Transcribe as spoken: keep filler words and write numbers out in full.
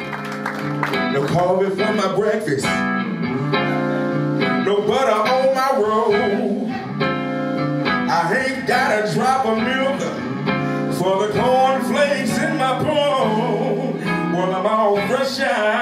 No coffee for my breakfast, no butter on my roll. I ain't got a drop of milk for the cornflakes in my bowl. Well, I'm all fresh out.